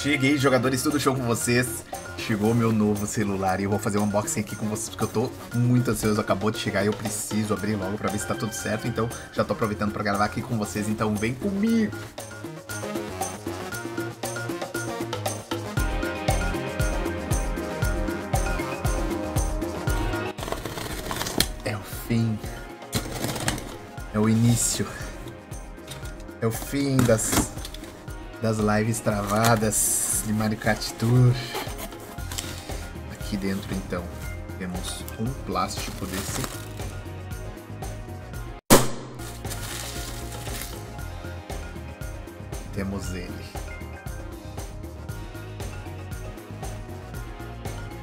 Cheguei, jogadores, tudo show com vocês? Chegou meu novo celular e eu vou fazer um unboxing aqui com vocês porque eu tô muito ansioso, acabou de chegar e eu preciso abrir logo pra ver se tá tudo certo. Então já tô aproveitando pra gravar aqui com vocês, então vem comigo! É o fim. É o início. É o fim das lives travadas de Mario Kart Tour. Aqui dentro então temos um plástico desse. Temos ele,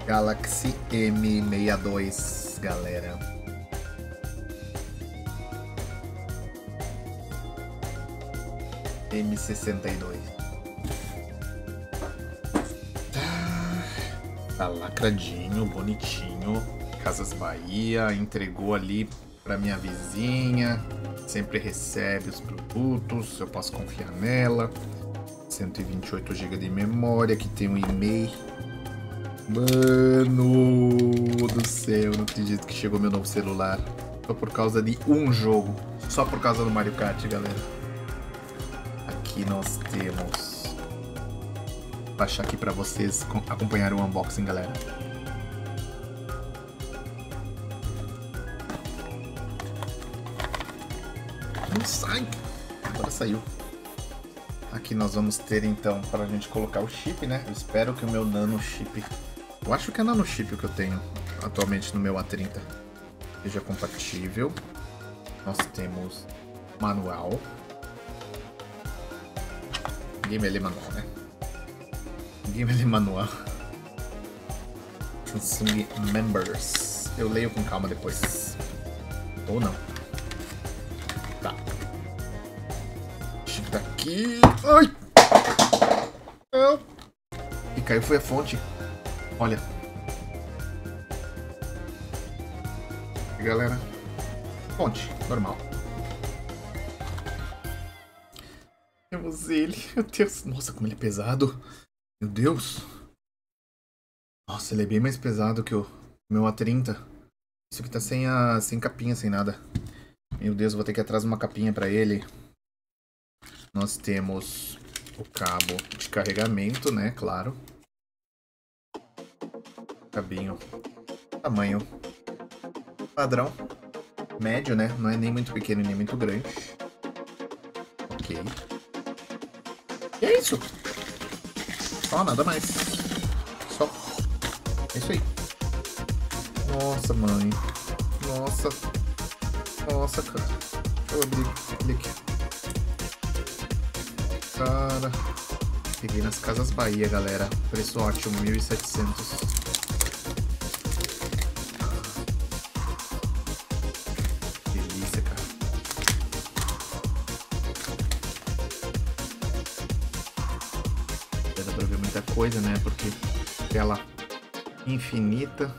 Galaxy M62, galera. M62. Tá lacradinho, bonitinho. Casas Bahia entregou ali pra minha vizinha. Sempre recebe os produtos, eu posso confiar nela. 128 GB de memória, que tem um e-mail. Mano do céu, não acredito que chegou meu novo celular. Só por causa de um jogo. Só por causa do Mario Kart, galera. Aqui nós temos, vou baixar aqui pra vocês acompanharem o unboxing, galera. Não sai! Agora saiu. Aqui nós vamos ter então, pra gente colocar o chip, né? Eu espero que o meu nano chip, eu acho que é nano chip que eu tenho atualmente no meu A30, seja compatível. Nós temos manual. Ninguém lê manual, né? Ninguém lê manual. Samsung Members. Eu leio com calma depois. Ou não. Tá. Chip daqui. Ai! Não. E caiu, foi a fonte. Olha. E galera. Fonte, normal. Temos ele, meu Deus, nossa, como ele é pesado, meu Deus, nossa, ele é bem mais pesado que o meu A30, isso aqui tá sem capinha, sem nada, meu Deus, vou ter que ir atrás de uma capinha pra ele. Nós temos o cabo de carregamento, né, claro, cabinho, tamanho padrão, médio, né, não é nem muito pequeno nem muito grande, ok. E é isso. Só nada mais. Só. É isso aí. Nossa, mãe. Nossa. Nossa, cara. Deixa eu abrir ele aqui. Cara. Peguei nas Casas Bahia, galera. Preço ótimo, 1.700. Delícia, cara. Pra ver muita coisa, né? Porque tela infinita.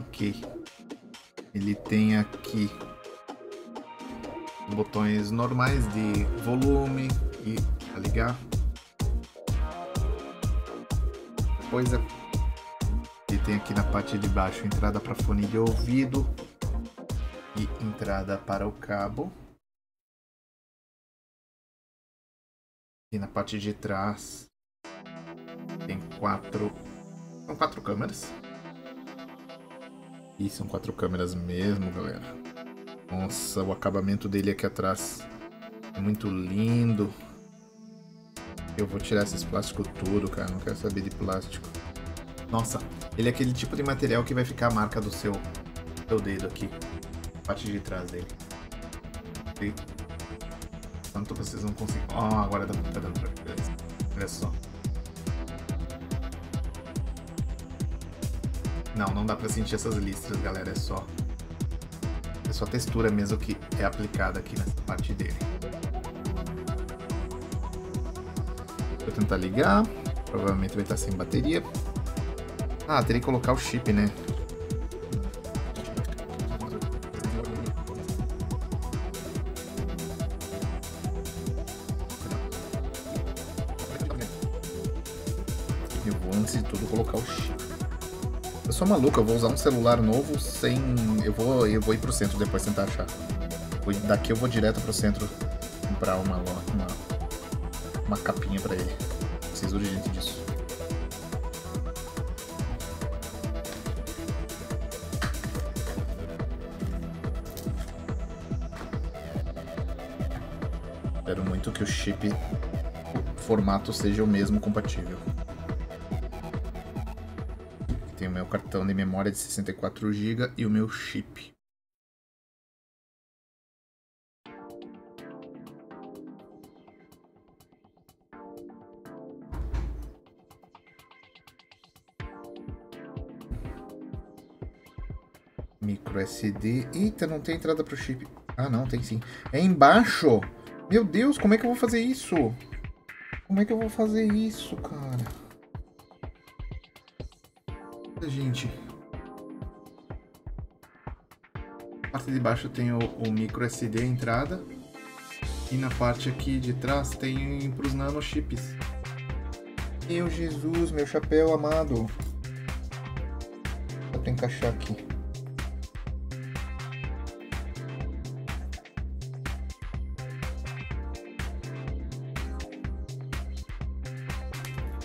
Ok. Ele tem aqui botões normais de volume e pra ligar. Coisa. Ele tem aqui na parte de baixo entrada para fone de ouvido e entrada para o cabo. E na parte de trás tem quatro. São quatro câmeras. E são quatro câmeras mesmo, galera. Nossa, o acabamento dele aqui atrás é muito lindo. Eu vou tirar esses plásticos tudo, cara. Não quero saber de plástico. Nossa, ele é aquele tipo de material que vai ficar a marca do seu dedo aqui. A parte de trás dele. Ok? Tanto vocês não conseguem. Ó, oh, agora tá dando pra ver. Olha só. Não, não dá pra sentir essas listras, galera, é só textura mesmo que é aplicada aqui nessa parte dele. Vou tentar ligar, provavelmente vai estar sem bateria. Ah, teria que colocar o chip, né? Eu vou, antes de tudo, colocar o chip. Eu sou maluco, eu vou usar um celular novo sem... Eu vou ir pro centro depois tentar achar. Daqui eu vou direto pro centro comprar uma capinha pra ele. Preciso urgente disso. Espero muito que o chip, o formato seja o mesmo compatível. Tem o meu cartão de memória de 64 GB e o meu chip. Micro SD. Eita, não tem entrada pro chip. Ah, não, tem sim. É embaixo? Meu Deus, como é que eu vou fazer isso? Como é que eu vou fazer isso, cara? Gente, na parte de baixo tem o micro SD entrada e na parte aqui de trás tem para os nanochips. Meu Jesus, meu chapéu amado. Dá para encaixar aqui.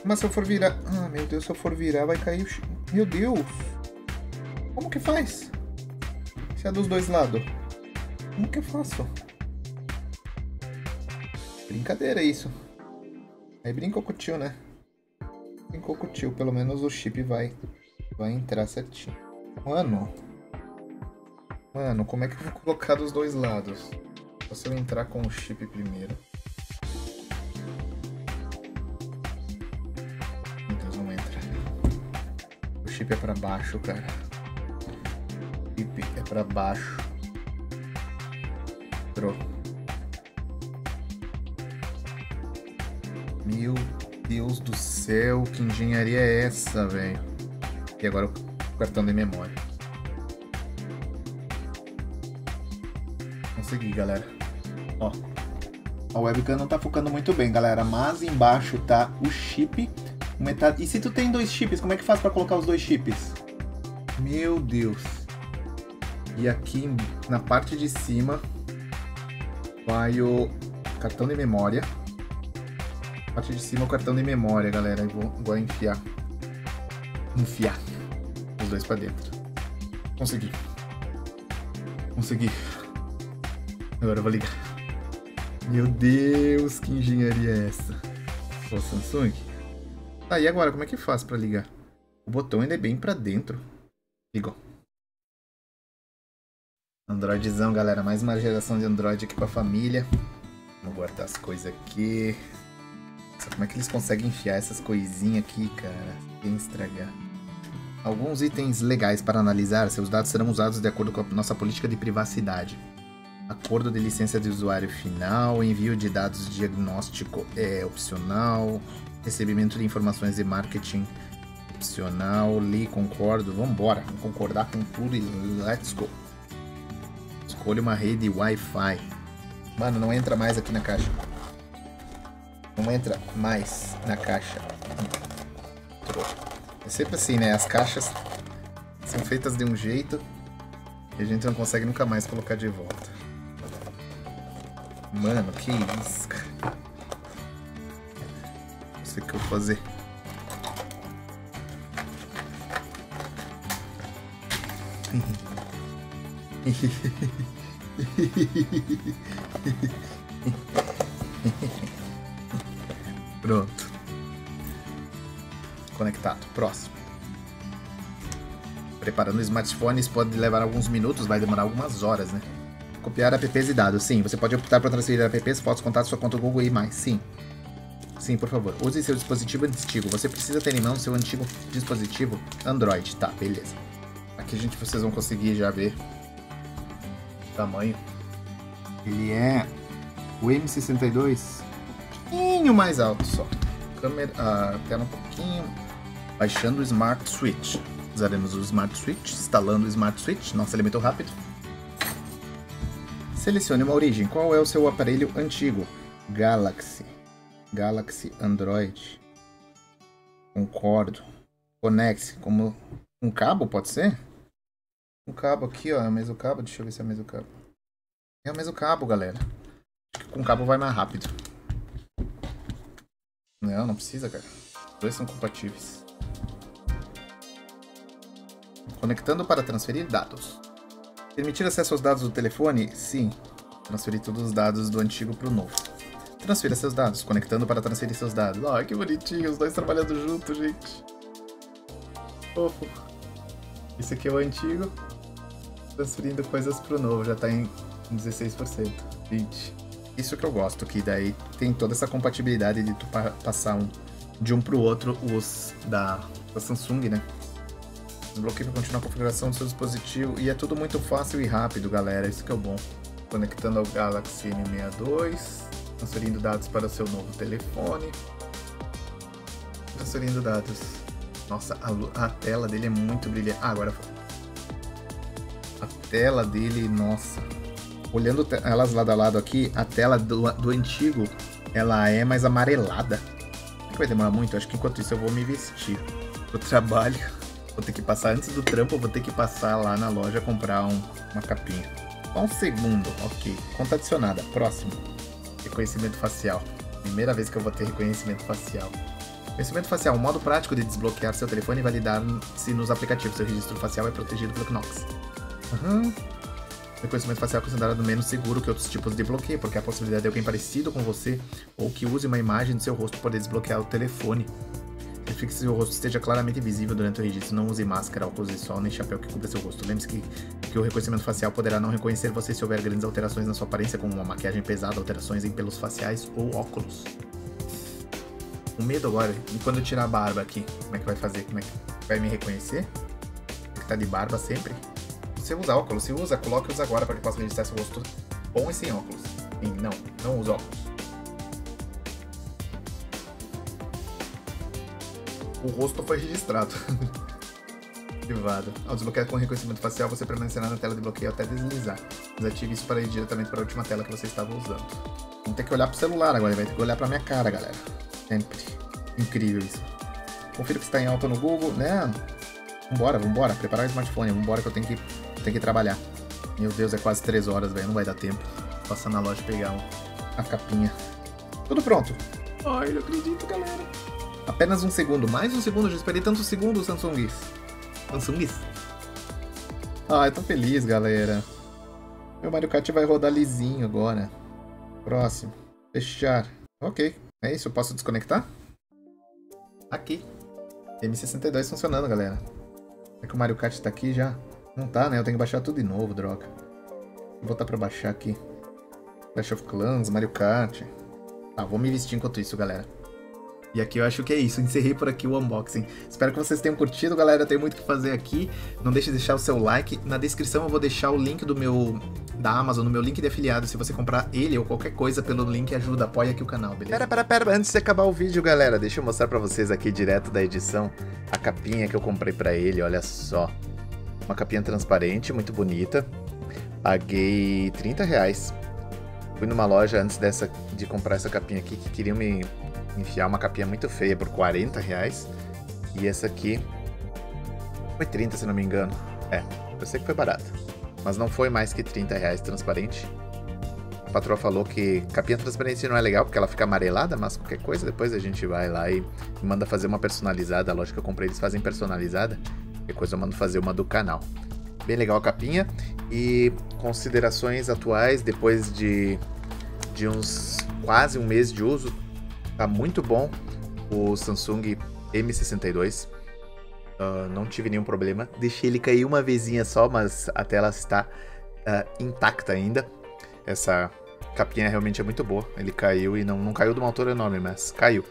Mas se eu for virar... Ah, meu Deus, se eu for virar vai cair o chip. Meu Deus! Como que faz? Se é dos dois lados. Como que eu faço? Brincadeira isso. Aí brincou com o tio, né? Brincou com o tio. Pelo menos o chip vai entrar certinho. Mano, como é que eu vou colocar dos dois lados? Só se eu entrar com o chip primeiro. Chip é pra baixo, cara. Chip é pra baixo. Entrou. Meu Deus do céu, que engenharia é essa, velho? E agora o cartão de memória. Consegui, galera. Ó. A webcam não tá focando muito bem, galera. Mas embaixo tá o chip. Metade. E se tu tem dois chips, como é que faz pra colocar os dois chips? Meu Deus. E aqui na parte de cima vai o cartão de memória. Na parte de cima é o cartão de memória, galera. Eu vou enfiar. Enfiar os dois pra dentro. Consegui. Consegui. Agora eu vou ligar. Meu Deus, que engenharia é essa? Ô, Samsung. Tá, e agora, como é que faz pra ligar? O botão ainda é bem pra dentro. Ligou. Androidzão, galera. Mais uma geração de Android aqui pra família. Vamos guardar as coisas aqui. Só como é que eles conseguem enfiar essas coisinhas aqui, cara? Sem estragar. Alguns itens legais para analisar. Seus dados serão usados de acordo com a nossa política de privacidade. Acordo de licença de usuário final. Envio de dados diagnóstico é opcional. Recebimento de informações de marketing opcional, li, concordo, vambora, vamos concordar com tudo e let's go. Escolha uma rede Wi-Fi. Mano, não entra mais aqui na caixa. Não entra mais na caixa. É sempre assim, né? As caixas são feitas de um jeito e a gente não consegue nunca mais colocar de volta. Mano, que isso, cara. Que eu vou fazer. Pronto. Conectado. Próximo. Preparando smartphones pode levar alguns minutos, vai demorar algumas horas, né? Copiar apps e dados. Sim, você pode optar para transferir apps, fotos, contatos, sua conta Google e mais. Sim. Sim, por favor, use seu dispositivo antigo. Você precisa ter em mão seu antigo dispositivo Android. Tá, beleza. Aqui, gente, vocês vão conseguir já ver o tamanho. Ele é o M62, um pouquinho mais alto só. Câmera, tela um pouquinho. Baixando o Smart Switch. Usaremos o Smart Switch, instalando o Smart Switch. Nossa, ele é muito rápido. Selecione uma origem. Qual é o seu aparelho antigo? Galaxy Android. Concordo. Conecte como um cabo, pode ser? Um cabo aqui, ó, é o mesmo cabo. Deixa eu ver se é o mesmo cabo. É o mesmo cabo, galera. Acho que com cabo vai mais rápido. Não, não precisa, cara. Os dois são compatíveis. Conectando para transferir dados. Permitir acesso aos dados do telefone? Sim. Transferir todos os dados do antigo para o novo. Transfira seus dados. Conectando para transferir seus dados. Olha que bonitinho, os dois trabalhando juntos, gente. Fofo. Esse aqui é o antigo. Transferindo coisas para o novo. Já está em 16%. 20%. Isso que eu gosto, que daí tem toda essa compatibilidade de tu passar de um para o outro os da Samsung, né? Desbloqueio para continuar a configuração do seu dispositivo. E é tudo muito fácil e rápido, galera. Isso que é o bom. Conectando ao Galaxy M62. Transferindo dados para o seu novo telefone. Transferindo dados. Nossa, a tela dele é muito brilhante. Ah, agora foi. A tela dele, nossa. Olhando elas lado a lado aqui, a tela do antigo, ela é mais amarelada. Não vai demorar muito. Acho que enquanto isso eu vou me vestir pro trabalho. Vou ter que passar antes do trampo, vou ter que passar lá na loja comprar uma capinha. Só um segundo, ok. Conta adicionada, próximo. Reconhecimento facial. Primeira vez que eu vou ter reconhecimento facial. Reconhecimento facial, um modo prático de desbloquear seu telefone e validar-se nos aplicativos. Seu registro facial é protegido pelo Knox. Reconhecimento facial é considerado menos seguro que outros tipos de bloqueio, porque a possibilidade de alguém parecido com você ou que use uma imagem do seu rosto poder desbloquear o telefone. Verifique que seu rosto esteja claramente visível durante o registro. Não use máscara, óculos de sol nem chapéu que cubra seu rosto. Lembre-se que o reconhecimento facial poderá não reconhecer você se houver grandes alterações na sua aparência, como uma maquiagem pesada, alterações em pelos faciais ou óculos. O medo agora, e quando eu tirar a barba aqui, como é que vai fazer? Como é que vai me reconhecer? Tem que tá de barba sempre. Você usa óculos? Se usa, coloque-os agora para que possa registrar seu rosto bom e sem óculos. Sim, não usa óculos. O rosto foi registrado. Privado. Ao desbloquear com reconhecimento facial, você permanecerá na tela de bloqueio até deslizar. Desative isso para ir diretamente para a última tela que você estava usando. Vamos ter que olhar para o celular agora, vai ter que olhar para minha cara, galera. Sempre. Incrível isso. Confira que está em alta no Google, né? Vambora. Preparar o smartphone, vambora que eu tenho que trabalhar. Meu Deus, é quase 3 horas, velho. Não vai dar tempo. Vou passar na loja e pegar a capinha. Tudo pronto. Ai, não acredito, galera. Apenas um segundo, mais um segundo, eu já esperei tantos segundos, Samsungs. Ai, tô feliz, galera. Meu Mario Kart vai rodar lisinho agora. Próximo. Fechar. Ok. É isso, eu posso desconectar? Aqui. M62 funcionando, galera. Será que o Mario Kart tá aqui já? Não tá, né? Eu tenho que baixar tudo de novo, droga. Vou botar pra baixar aqui. Clash of Clans, Mario Kart. Tá, vou me vestir enquanto isso, galera. E aqui eu acho que é isso, encerrei por aqui o unboxing. Espero que vocês tenham curtido, galera, tem muito o que fazer aqui. Não deixe de deixar o seu like. Na descrição eu vou deixar o link da Amazon, no meu link de afiliado. Se você comprar ele ou qualquer coisa pelo link, ajuda, apoia aqui o canal, beleza? Pera, antes de acabar o vídeo, galera, deixa eu mostrar pra vocês aqui direto da edição a capinha que eu comprei pra ele, olha só. Uma capinha transparente, muito bonita. Paguei R$30. Fui numa loja antes de comprar essa capinha aqui, que queriam me enfiar uma capinha muito feia por R$40. E essa aqui foi 30, se não me engano. É, eu sei que foi barato, mas não foi mais que R$30 transparente. A patroa falou que capinha transparente não é legal porque ela fica amarelada, mas qualquer coisa depois a gente vai lá e manda fazer uma personalizada. A loja que eu comprei, eles fazem personalizada. Depois eu mando fazer uma do canal. Bem legal a capinha. E considerações atuais depois de uns quase um mês de uso. Tá muito bom o Samsung M62, não tive nenhum problema, deixei ele cair uma vezinha só, mas a tela está intacta ainda. Essa capinha realmente é muito boa, ele caiu e não caiu de uma altura enorme, mas caiu.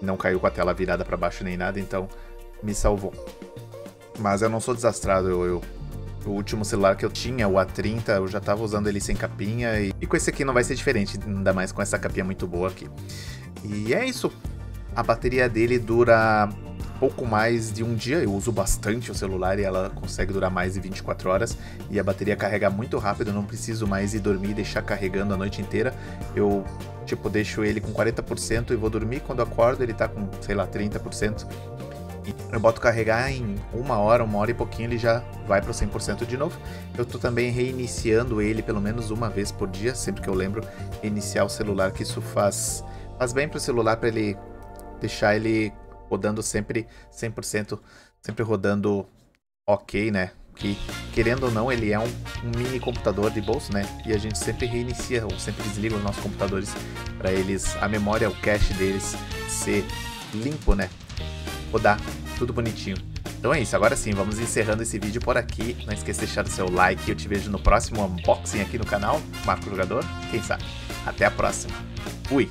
Não caiu com a tela virada para baixo nem nada, então me salvou. Mas eu não sou desastrado, o último celular que eu tinha, o A30, eu já estava usando ele sem capinha e com esse aqui não vai ser diferente, ainda mais com essa capinha muito boa aqui. E é isso, a bateria dele dura pouco mais de um dia, eu uso bastante o celular e ela consegue durar mais de 24 horas e a bateria carrega muito rápido, eu não preciso mais ir dormir e deixar carregando a noite inteira, eu tipo deixo ele com 40% e vou dormir, quando acordo ele tá com, sei lá, 30%. Eu boto carregar em uma hora e pouquinho, ele já vai para 100% de novo. Eu tô também reiniciando ele pelo menos uma vez por dia, sempre que eu lembro iniciar o celular, que isso faz bem para o celular, para ele deixar ele rodando sempre 100%, sempre rodando ok, né? Que, querendo ou não, ele é um mini computador de bolso, né? E a gente sempre reinicia ou sempre desliga os nossos computadores para eles, a memória, o cache deles ser limpo, né? Rodar tudo bonitinho. Então é isso, agora sim, vamos encerrando esse vídeo por aqui. Não esqueça de deixar o seu like, eu te vejo no próximo unboxing aqui no canal, Marcos Jogador, quem sabe. Até a próxima. Fui!